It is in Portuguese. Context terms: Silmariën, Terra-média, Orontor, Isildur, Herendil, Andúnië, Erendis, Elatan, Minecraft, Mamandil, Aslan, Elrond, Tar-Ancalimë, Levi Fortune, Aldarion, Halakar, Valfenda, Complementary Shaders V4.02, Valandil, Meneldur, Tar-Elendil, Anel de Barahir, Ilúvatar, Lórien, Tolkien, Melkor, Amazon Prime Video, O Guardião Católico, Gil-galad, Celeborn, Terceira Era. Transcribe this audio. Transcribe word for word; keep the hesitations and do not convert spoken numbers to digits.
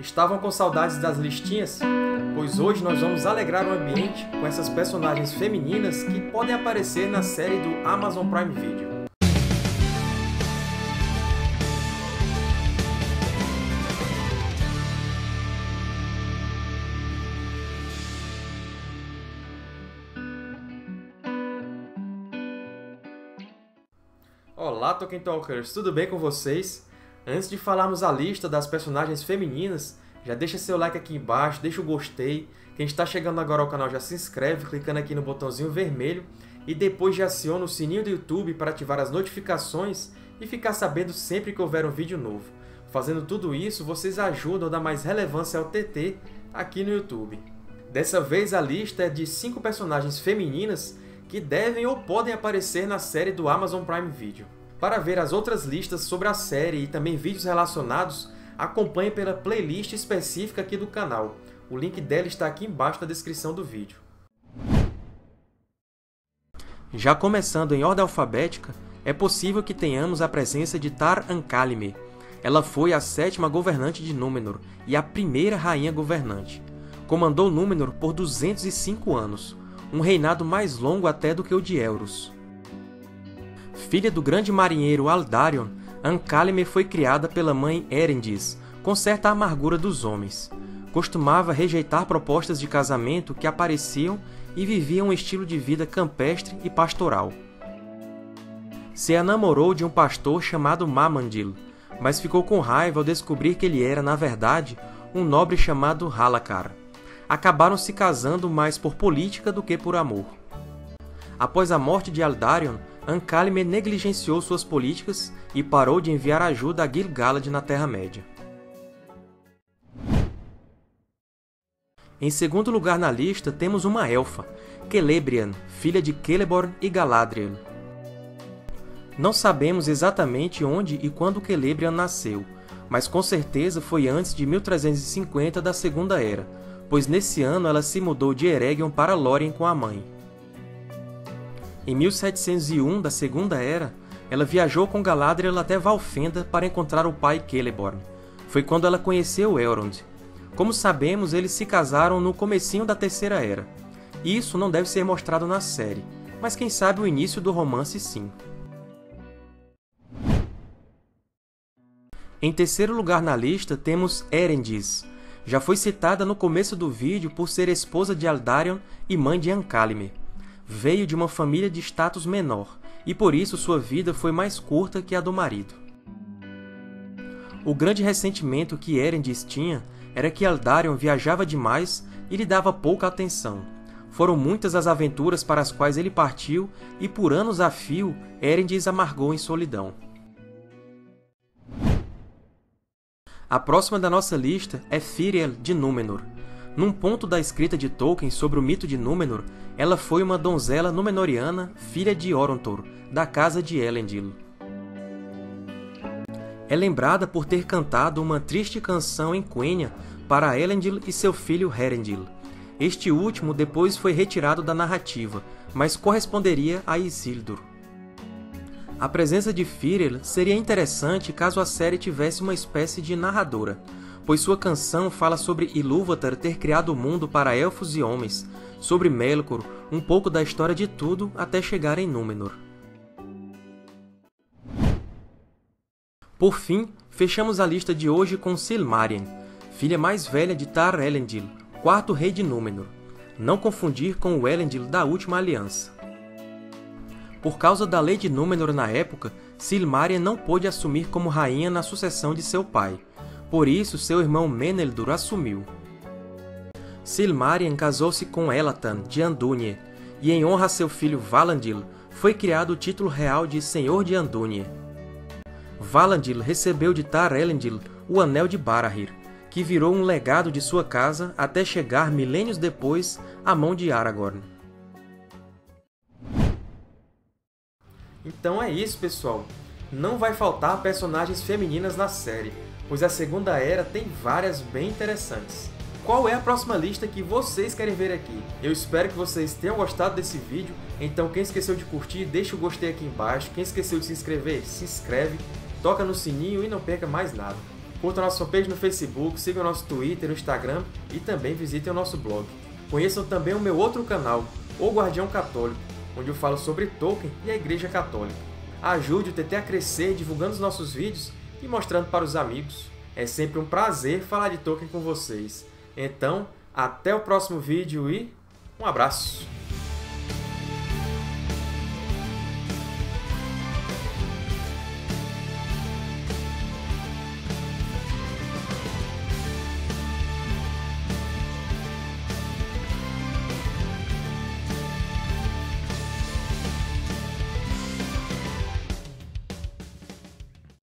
Estavam com saudades das listinhas? Pois hoje nós vamos alegrar o ambiente com essas personagens femininas que podem aparecer na série do Amazon Prime Video. Olá, Tolkien Talkers! Tudo bem com vocês? Antes de falarmos a lista das personagens femininas, já deixa seu like aqui embaixo, deixa o gostei. Quem está chegando agora ao canal já se inscreve clicando aqui no botãozinho vermelho e depois já aciona o sininho do YouTube para ativar as notificações e ficar sabendo sempre que houver um vídeo novo. Fazendo tudo isso, vocês ajudam a dar mais relevância ao T T aqui no YouTube. Dessa vez a lista é de cinco personagens femininas que devem ou podem aparecer na série do Amazon Prime Video. Para ver as outras listas sobre a série e também vídeos relacionados, acompanhe pela playlist específica aqui do canal. O link dela está aqui embaixo na descrição do vídeo. Já começando em ordem alfabética, é possível que tenhamos a presença de Tar-Ancalimë. Ela foi a sétima governante de Númenor e a primeira rainha governante. Comandou Númenor por duzentos e cinco anos. Um reinado mais longo até do que o de Elros. Filha do grande marinheiro Aldarion, Ancalimë foi criada pela mãe Erendis, com certa amargura dos homens. Costumava rejeitar propostas de casamento que apareciam e vivia um estilo de vida campestre e pastoral. Se enamorou de um pastor chamado Mamandil, mas ficou com raiva ao descobrir que ele era, na verdade, um nobre chamado Halakar. Acabaram se casando mais por política do que por amor. Após a morte de Aldarion, Ancalimë negligenciou suas políticas e parou de enviar ajuda a Gil-galad na Terra-média. Em segundo lugar na lista temos uma elfa, Celebrían, filha de Celeborn e Galadriel. Não sabemos exatamente onde e quando Celebrían nasceu, mas com certeza foi antes de mil trezentos e cinquenta da Segunda Era, pois nesse ano ela se mudou de Eregion para Lórien com a mãe. Em mil setecentos e um da Segunda Era, ela viajou com Galadriel até Valfenda para encontrar o pai Celeborn. Foi quando ela conheceu Elrond. Como sabemos, eles se casaram no comecinho da Terceira Era. Isso não deve ser mostrado na série, mas quem sabe o início do romance sim. Em terceiro lugar na lista temos Erendis. Já foi citada no começo do vídeo por ser esposa de Aldarion e mãe de Ancalimë. Veio de uma família de status menor, e por isso sua vida foi mais curta que a do marido. O grande ressentimento que Erendis tinha era que Aldarion viajava demais e lhe dava pouca atenção. Foram muitas as aventuras para as quais ele partiu, e por anos a fio, Erendis amargou em solidão. A próxima da nossa lista é Fíriel de Númenor. Num ponto da escrita de Tolkien sobre o mito de Númenor, ela foi uma donzela númenoriana, filha de Orontor, da casa de Elendil. É lembrada por ter cantado uma triste canção em Quenya para Elendil e seu filho Herendil. Este último depois foi retirado da narrativa, mas corresponderia a Isildur. A presença de Fíriel seria interessante caso a série tivesse uma espécie de narradora, pois sua canção fala sobre Ilúvatar ter criado o mundo para elfos e homens, sobre Melkor, um pouco da história de tudo até chegar em Númenor. Por fim, fechamos a lista de hoje com Silmariën, filha mais velha de Tar-Elendil, quarto rei de Númenor. Não confundir com o Elendil da Última Aliança. Por causa da lei de Númenor na época, Silmariën não pôde assumir como rainha na sucessão de seu pai. Por isso, seu irmão Meneldur assumiu. Silmariën casou-se com Elatan, de Andúnië, e em honra a seu filho Valandil, foi criado o título real de Senhor de Andúnië. Valandil recebeu de Tar-Elendil o Anel de Barahir, que virou um legado de sua casa até chegar, milênios depois, à mão de Aragorn. Então é isso, pessoal! Não vai faltar personagens femininas na série, pois a Segunda Era tem várias bem interessantes. Qual é a próxima lista que vocês querem ver aqui? Eu espero que vocês tenham gostado desse vídeo, então quem esqueceu de curtir, deixa o gostei aqui embaixo, quem esqueceu de se inscrever, se inscreve, toca no sininho e não perca mais nada. Curtam a nossa fanpage no Facebook, sigam o nosso Twitter, o Instagram e também visitem o nosso blog. Conheçam também o meu outro canal, O Guardião Católico, onde eu falo sobre Tolkien e a Igreja Católica. Ajude o T T a crescer divulgando os nossos vídeos e mostrando para os amigos. É sempre um prazer falar de Tolkien com vocês. Então, até o próximo vídeo e um abraço!